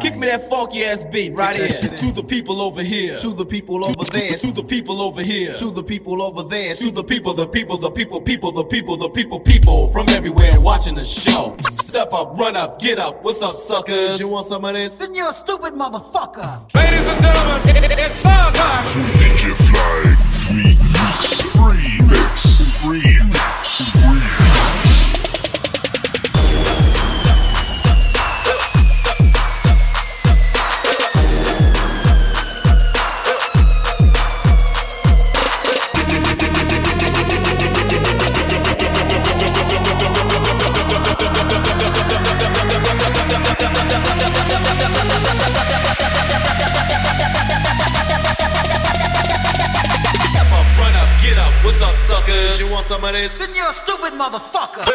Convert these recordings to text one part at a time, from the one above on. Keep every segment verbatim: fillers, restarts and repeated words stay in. Kick me that funky ass beat right here. To the people over here. To the people over there. To the people over here. To the people over there. To the people, the people, the people, people, the people, the people, people from everywhere watching the show. Step up, run up, get up. What's up, suckers? You want some of this? Then you're a stupid motherfucker. Ladies and gentlemen, it, it, it's fun time. We think you fly. Free mix. Free mix. Free mix. Free mix. You want some of this? Then you're a stupid motherfucker. Big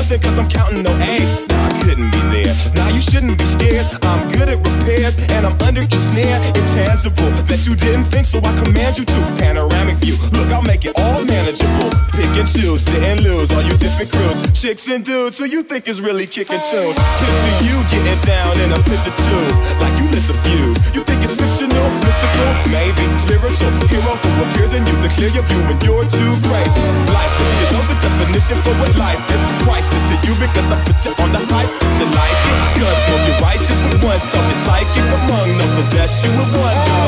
nothing cause I'm counting no A's. Nah, I couldn't be there. Nah, you shouldn't be scared. I'm good at repairs and I'm under each snare. Intangible that you didn't think, so I command you to. Panoramic view, look, I'll make it all manageable. Pick and choose, sit and lose, all you different crews. Chicks and dudes who you think is really kicking tunes. Picture you getting down in a picture too, like you lit the fuse. You think it's fictional, mystical, maybe spiritual. Hero who appears in you to clear your view when you're too crazy. Life is your open definition for what life is. Priceless to you because I put you on the hype. You like it, gun smoke, you're righteous with one talk. It's psychic among no possess you with one go.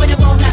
When I wanna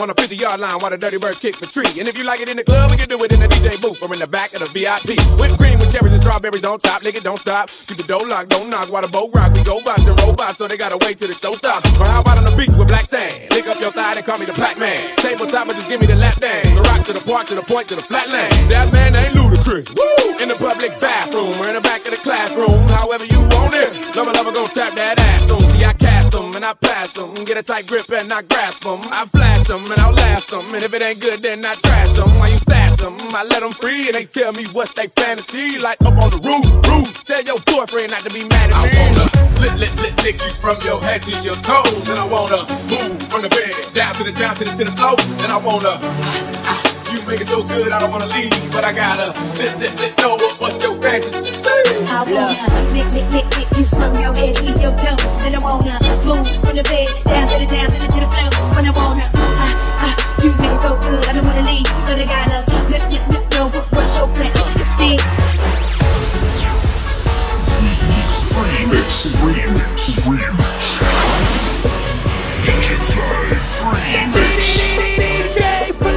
on a fifty-yard line while the Dirty Bird kick the tree. And if you like it in the club, we can do it in the D J booth or in the back of the V I P. Whipped cream with cherries and strawberries on top. Nigga, don't stop. Keep the door locked, don't knock while the boat rock. We go box and robots, so they gotta wait till the show stops. Or how about on the beach with black sand? Lick up your thigh, they call me the Pac-Man. Tabletop, but just give me the lap dance. The rock to the park, to the point, to the flatland. That man ain't Ludacris. Woo! In the public bathroom or in the back of the classroom. However you want it. Lover, lover, gon' tap that ass on. See, I cast them and I pass them. Get a tight grip and I grasp them. I flash them and I'll last them. And if it ain't good, then I trash them. Why you stash them? I let them free and they tell me what they fantasy. Like up on the roof, roof. Tell your boyfriend not to be mad at me. I wanna lick, lick, lick, lick you from your head to your toes. And I wanna move from the bed down to the, down to the, to the floor. And I wanna, I, I, you make it so good I don't wanna leave. But I gotta lick, lick, lick, know what, what's your fantasy. I wanna lick, lick, lick, lick you from your head to your toes. And I wanna move from the bed down to the, down to the, to the floor. When I wanna, I, I, you make it so good I don't wanna leave. But I gotta lick, lick, lick, know what, what's your fantasy. Remix, remix, remix. Get it fly, remix. D J for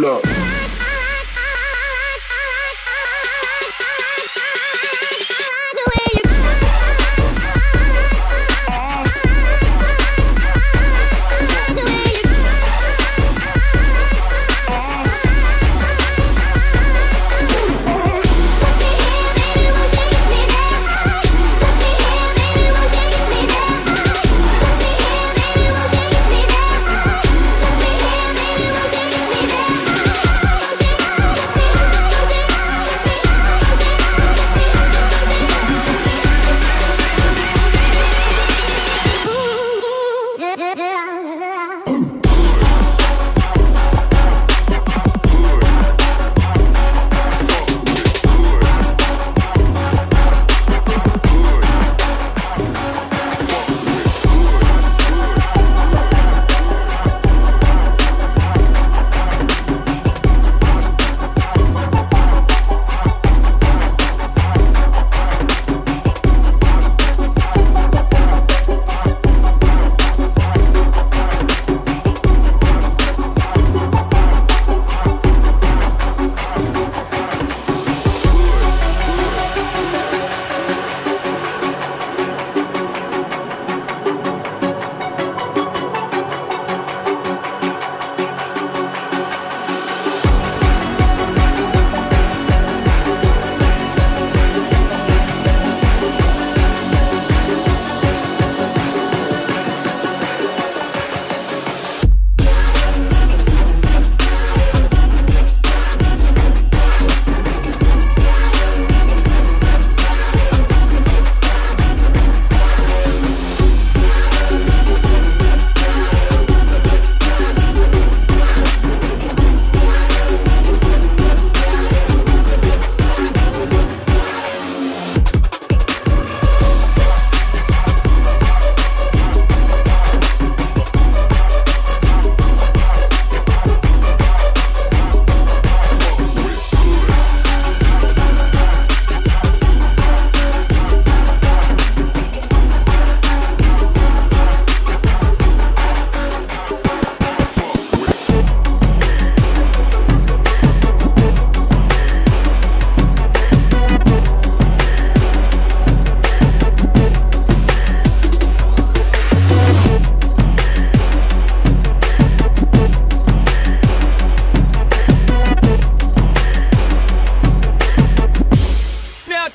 Look.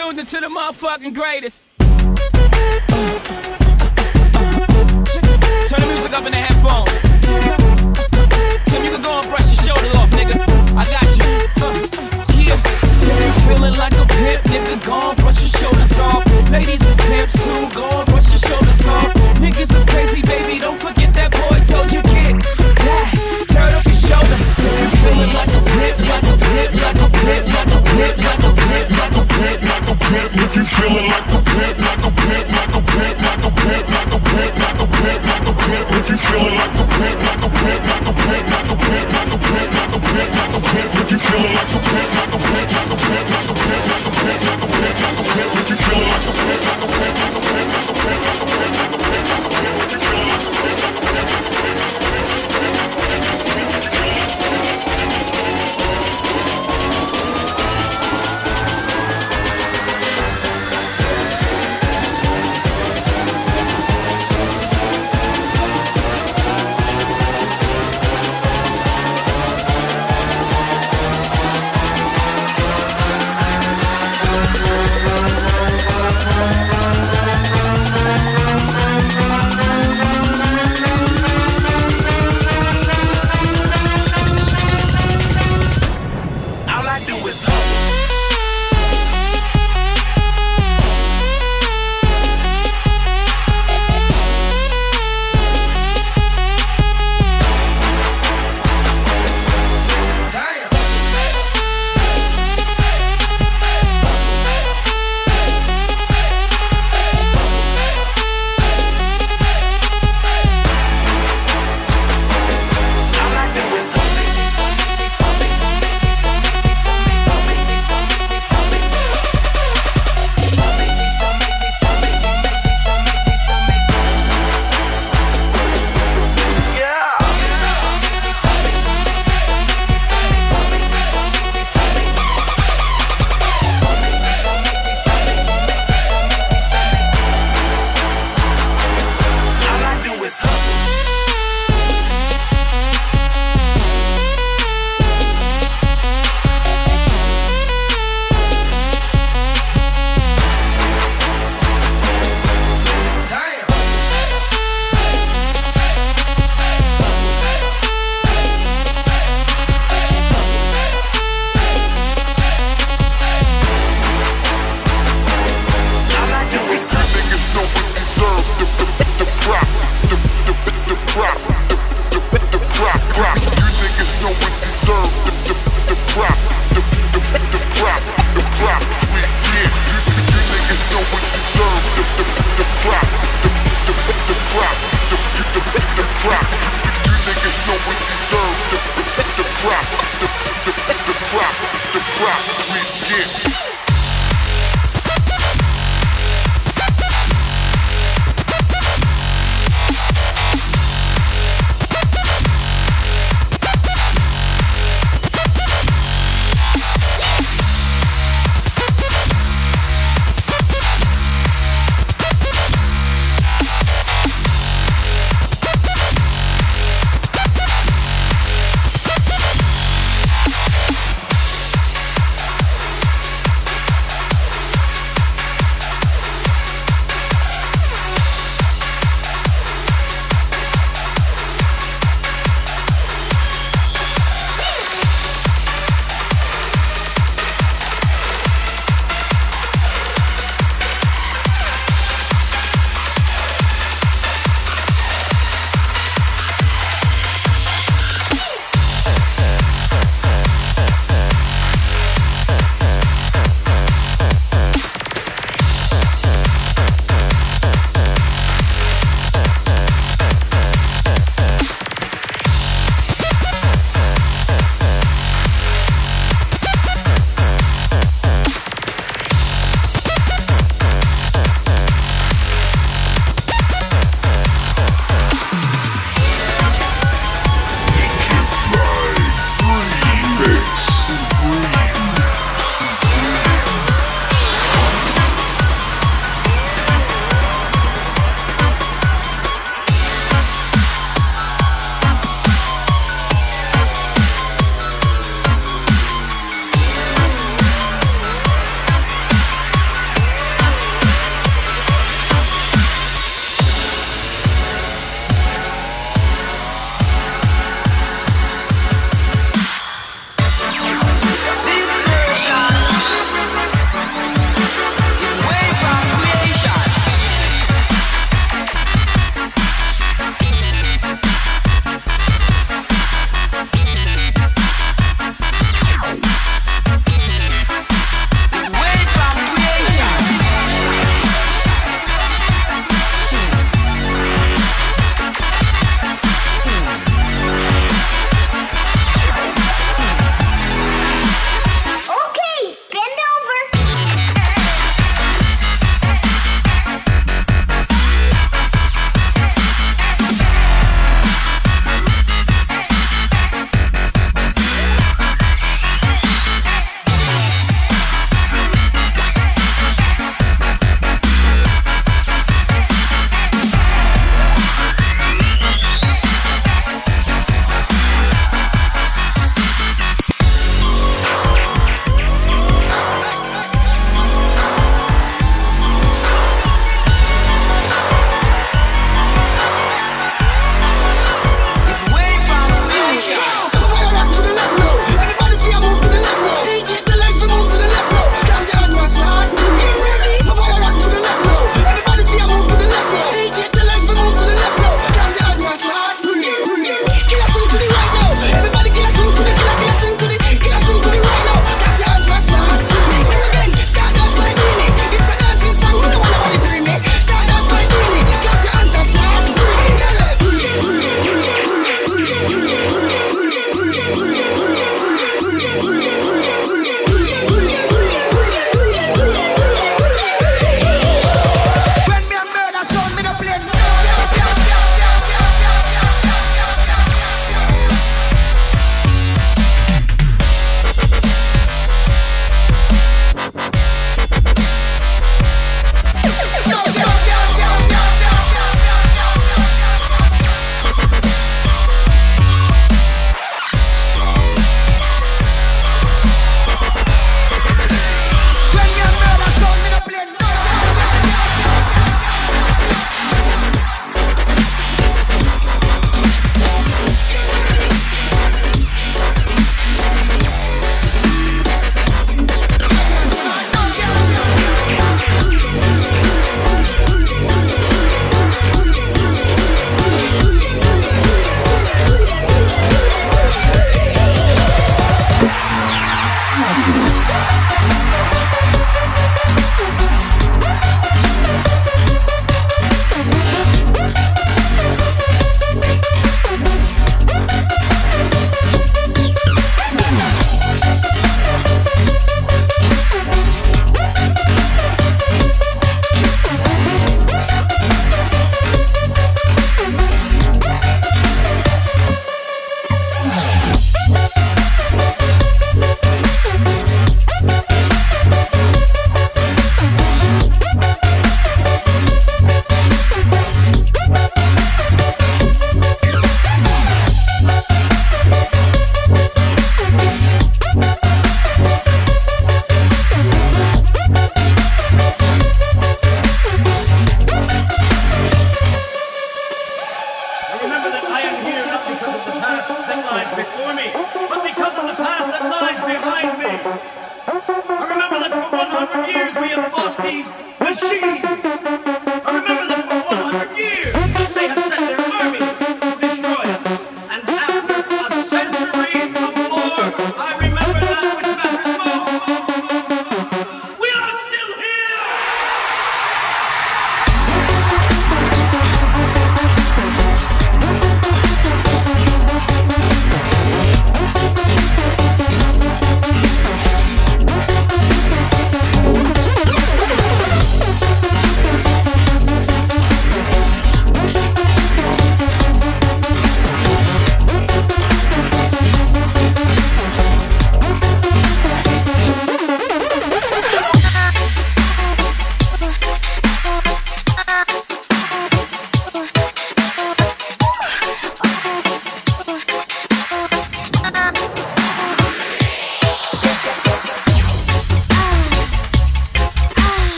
Tuned into the motherfucking greatest. Uh, uh, uh, uh. Turn the music up in the headphones. Tim, you can go and brush your shoulders off, nigga. I got you. Uh, yeah. Feeling like a pimp, nigga. gone, brush your shoulders off. Ladies is pimps too, go on, brush your shoulders off. Niggas is crazy, baby, don't forget that boy told you kick that. Turn up your shoulder. If you feeling like a pimp, like a pimp, like a pimp, like a pimp, like a pimp, like a pimp, like a pimp. If you feeling like a pimp, like a pimp, like a pimp, like a pimp, like a pimp, like a pimp, like a pimp. If you feeling like a pimp, like a pimp, like a pimp, like a pimp, like a pimp, like a pimp, like a pimp. If you feeling like a pimp, like a pimp, like a pimp, like a pimp, like a pimp, like a pimp, like a pimp. If you feeling like a pimp, like a pimp, like a pimp, like a pimp, like a pimp, like a pimp, like a pimp. If you feeling like a pimp, like a pimp, like a pimp, like a pimp.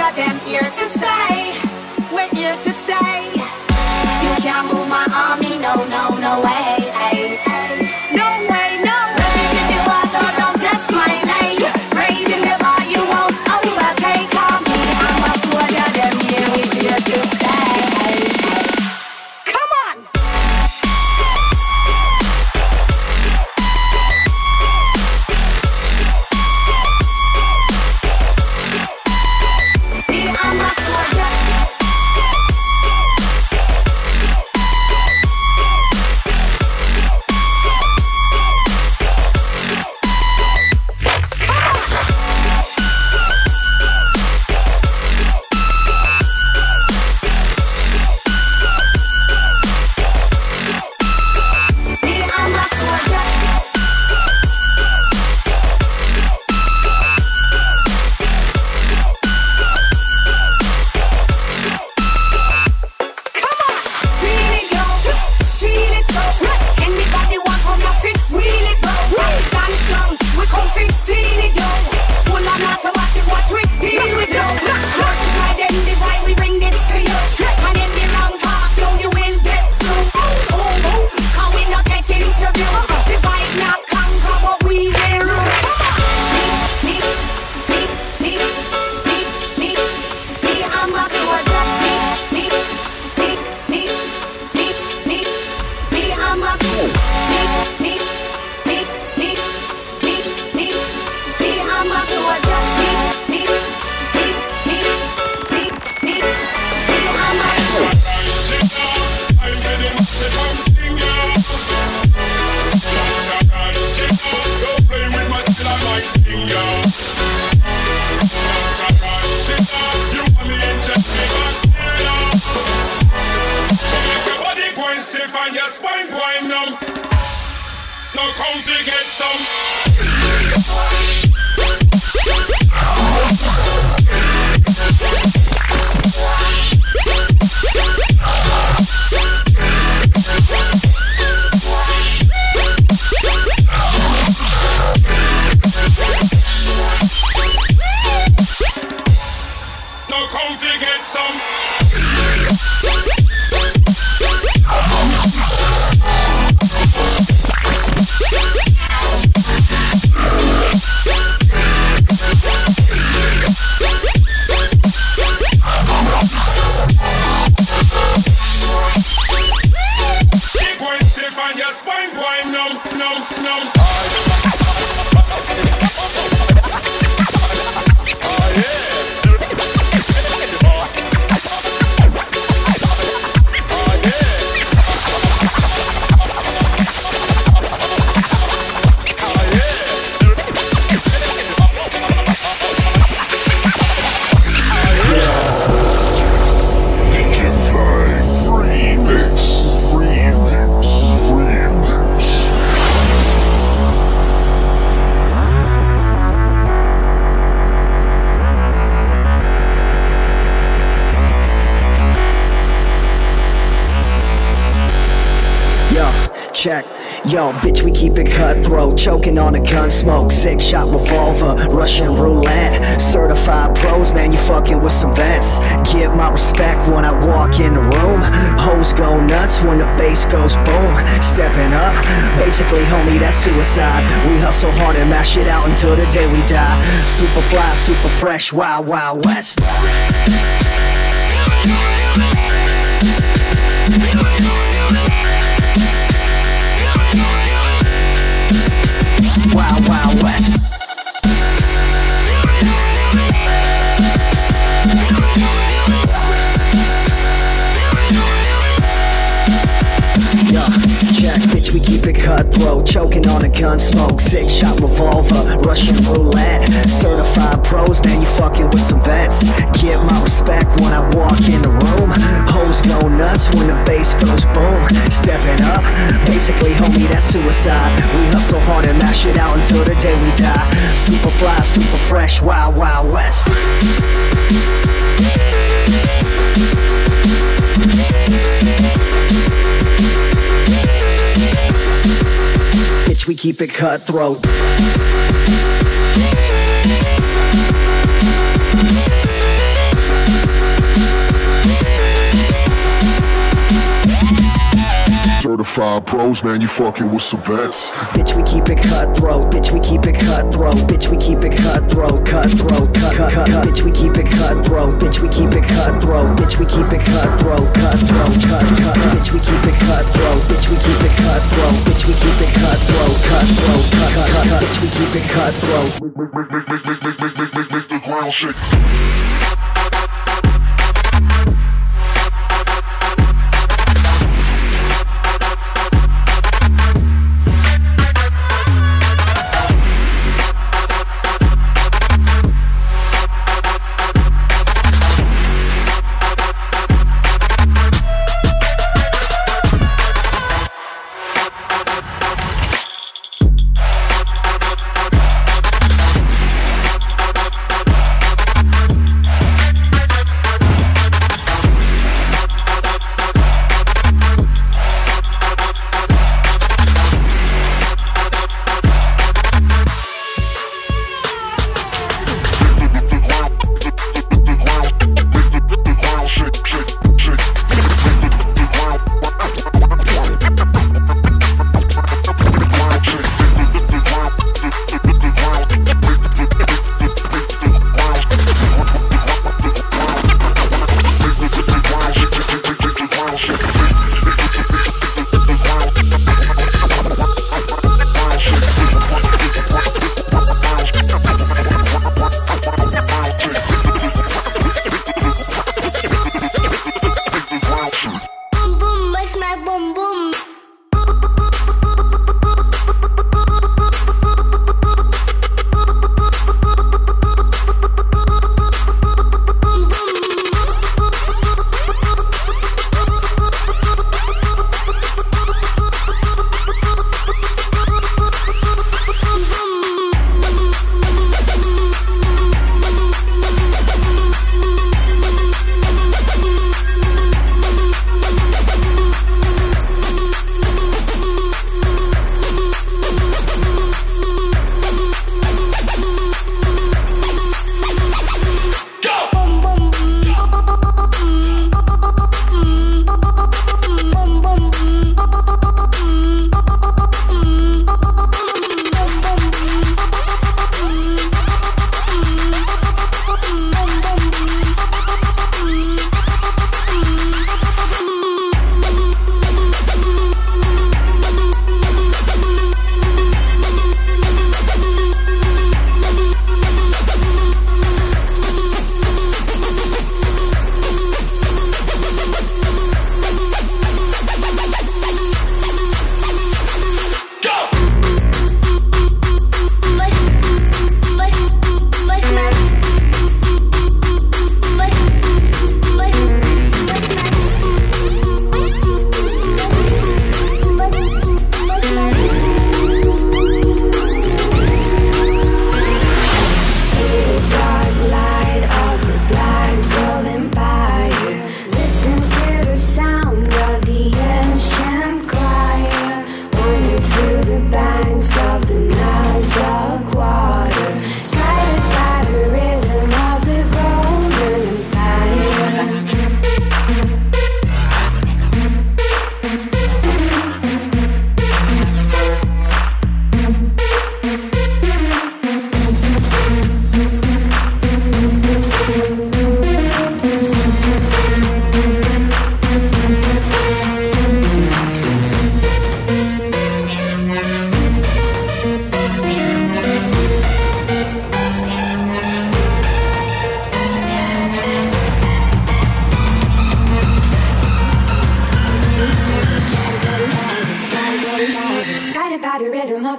I'm here to stay. We're here to stay. You can't move my army. the cones and get some. The cones and get some. Check. Yo, bitch, we keep it cutthroat, choking on a gun smoke, six shot revolver, Russian roulette, certified pros, man, you fucking with some vets. Give my respect when I walk in the room, hoes go nuts when the bass goes boom. Stepping up, basically, homie, that's suicide. We hustle hard and mash it out until the day we die. Super fly, super fresh, wild, wild west. Wild, wild west. Yeah, check, bitch, we keep it cutthroat, choking on a gun smoke, six shot revolver, Russian roulette, certified pros, man, you fucking with some vets. Give my respect when I walk in the room, hoes go nuts when the bass goes boom. Stepping up, basically, homie, that's suicide. We hustle hard and mash it out until the day we die. Super fly, super fresh, wild, wild west. Bitch, we keep it cutthroat. Certified pros, man, you fucking with some vets. Bitch, we keep it cutthroat. Bitch, we keep it cutthroat. Bitch, we keep it cutthroat. Cutthroat, cut, cut, cut. Bitch, we keep it cutthroat. Bitch, we keep it cutthroat. Bitch, we keep it cutthroat. Cutthroat, cut, cut. Bitch, we keep it cutthroat. Bitch, we keep it cutthroat. Bitch, we keep it cutthroat. Cutthroat, cut, cut, cut. Bitch, we keep it cutthroat. Make, make, make, make, make, make, make, make, make the ground shake.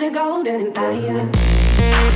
of the golden empire. Yeah.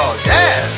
Oh, yeah.